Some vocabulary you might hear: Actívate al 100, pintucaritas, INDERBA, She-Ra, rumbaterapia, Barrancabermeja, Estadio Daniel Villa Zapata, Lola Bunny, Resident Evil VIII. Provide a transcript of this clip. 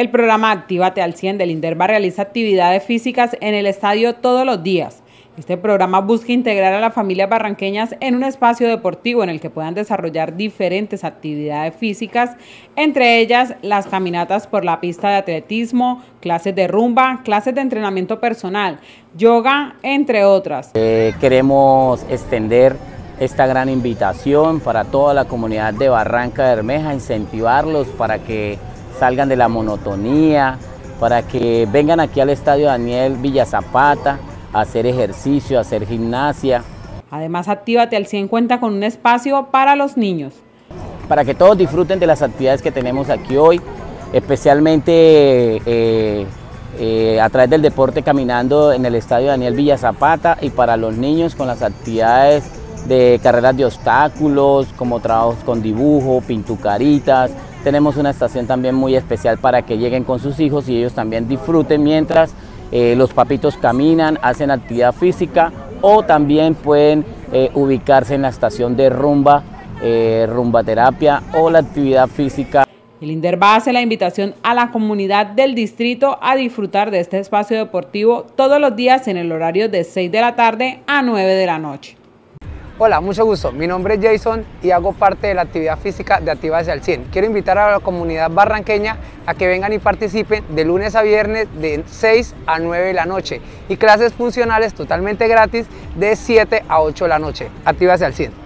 El programa Actívate al 100 del INDERBA realiza actividades físicas en el estadio todos los días. Este programa busca integrar a las familias barranqueñas en un espacio deportivo en el que puedan desarrollar diferentes actividades físicas, entre ellas las caminatas por la pista de atletismo, clases de rumba, clases de entrenamiento personal, yoga, entre otras. Queremos extender esta gran invitación para toda la comunidad de Barrancabermeja, incentivarlos para que salgan de la monotonía, para que vengan aquí al Estadio Daniel Villa Zapata a hacer ejercicio, a hacer gimnasia. Además, Actívate al 100 cuenta con un espacio para los niños. Para que todos disfruten de las actividades que tenemos aquí hoy, especialmente a través del deporte caminando en el Estadio Daniel Villa Zapata, y para los niños con las actividades de carreras de obstáculos, como trabajos con dibujo, pintucaritas. Tenemos una estación también muy especial para que lleguen con sus hijos y ellos también disfruten mientras los papitos caminan, hacen actividad física, o también pueden ubicarse en la estación de rumba, rumbaterapia o la actividad física. El INDERBA hace la invitación a la comunidad del distrito a disfrutar de este espacio deportivo todos los días en el horario de 6 de la tarde a 9 de la noche. Hola, mucho gusto. Mi nombre es Jason y hago parte de la actividad física de Actívate al 100. Quiero invitar a la comunidad barranqueña a que vengan y participen de lunes a viernes de 6 a 9 de la noche y clases funcionales totalmente gratis de 7 a 8 de la noche. Actívate al 100.